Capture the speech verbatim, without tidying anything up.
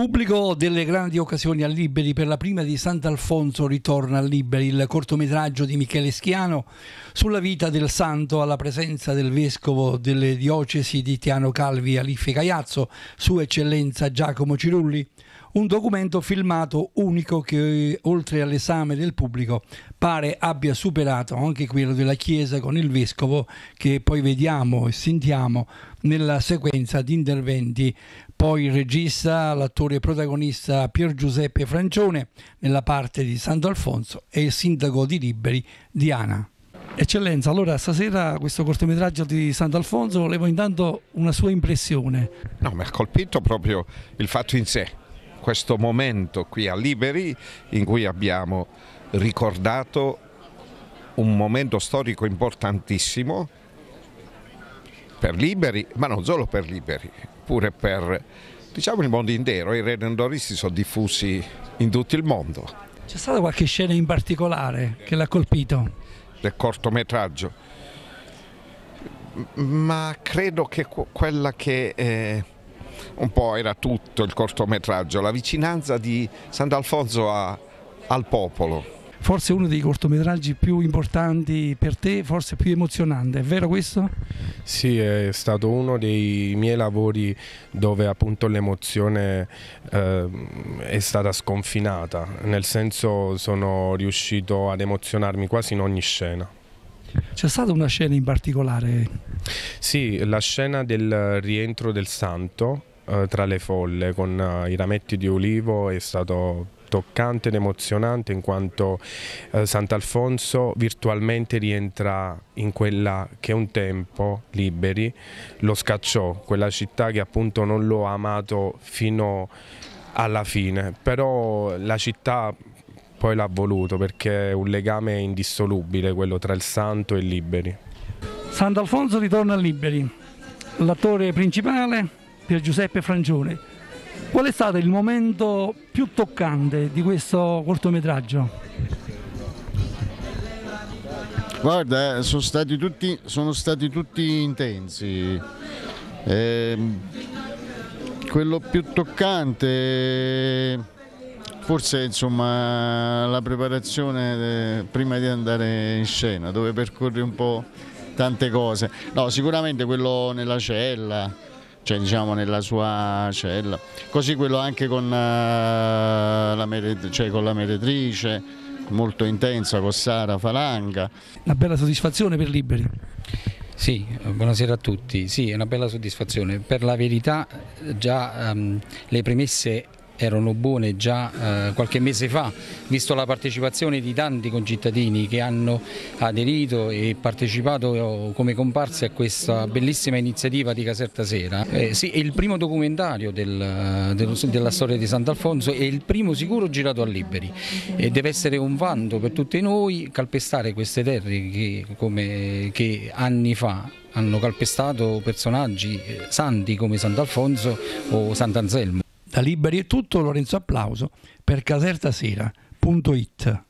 pubblico delle grandi occasioni a Liberi. Per la prima di Sant'Alfonso ritorna a Liberi il cortometraggio di Michele Schiano sulla vita del santo, alla presenza del vescovo delle diocesi di Tiano Calvi, Alife Caiazzo, Sua Eccellenza Giacomo Cirulli. Un documento filmato unico che, oltre all'esame del pubblico, pare abbia superato anche quello della Chiesa con il vescovo, che poi vediamo e sentiamo nella sequenza di interventi. Poi il regista, l'attore protagonista Pier Giuseppe Frangione nella parte di Sant'Alfonso e il sindaco di Liberi Diana. Eccellenza, allora stasera questo cortometraggio di Sant'Alfonso, volevo intanto una sua impressione. No, mi ha colpito proprio il fatto in sé. Questo momento qui a Liberi in cui abbiamo ricordato un momento storico importantissimo per Liberi, ma non solo per Liberi, pure per, diciamo, il mondo intero. I redemptoristi sono diffusi in tutto il mondo. C'è stata qualche scena in particolare che l'ha colpito? Del cortometraggio, ma credo che quella che... Eh, un po' era tutto il cortometraggio, la vicinanza di Sant'Alfonso al popolo. Forse uno dei cortometraggi più importanti per te, forse più emozionante, è vero questo? Sì, è stato uno dei miei lavori dove appunto l'emozione eh, è stata sconfinata, nel senso sono riuscito ad emozionarmi quasi in ogni scena. C'è stata una scena in particolare? Sì, la scena del rientro del santo eh, tra le folle con eh, i rametti di olivo è stato toccante ed emozionante, in quanto eh, Sant'Alfonso virtualmente rientra in quella che un tempo Liberi lo scacciò, quella città che appunto non lo ha amato fino alla fine, però la città poi l'ha voluto, perché è un legame indissolubile quello tra il santo e Liberi. Sant'Alfonso ritorna a Liberi, l'attore principale Pier Giuseppe Frangione. Qual è stato il momento più toccante di questo cortometraggio? Guarda, sono stati tutti, sono stati tutti intensi. Eh, quello più toccante... Forse insomma la preparazione prima di andare in scena, dove percorri un po' tante cose. No, sicuramente quello nella cella, cioè diciamo nella sua cella, così quello anche con la, cioè, con la meretrice, molto intensa, con Sara Falanga. Una bella soddisfazione per Liberi. Sì, buonasera a tutti. Sì, è una bella soddisfazione. Per la verità già um, le premesse erano buone già eh, qualche mese fa, visto la partecipazione di tanti concittadini che hanno aderito e partecipato come comparse a questa bellissima iniziativa di Casertasera. Eh, sì, è il primo documentario del, dello, della storia di Sant'Alfonso e il primo sicuro girato a Liberi, e deve essere un vanto per tutti noi calpestare queste terre che, come, che anni fa hanno calpestato personaggi santi come Sant'Alfonso o Sant'Anselmo. Da Liberi è tutto, Lorenzo, applauso per Casertasera punto it.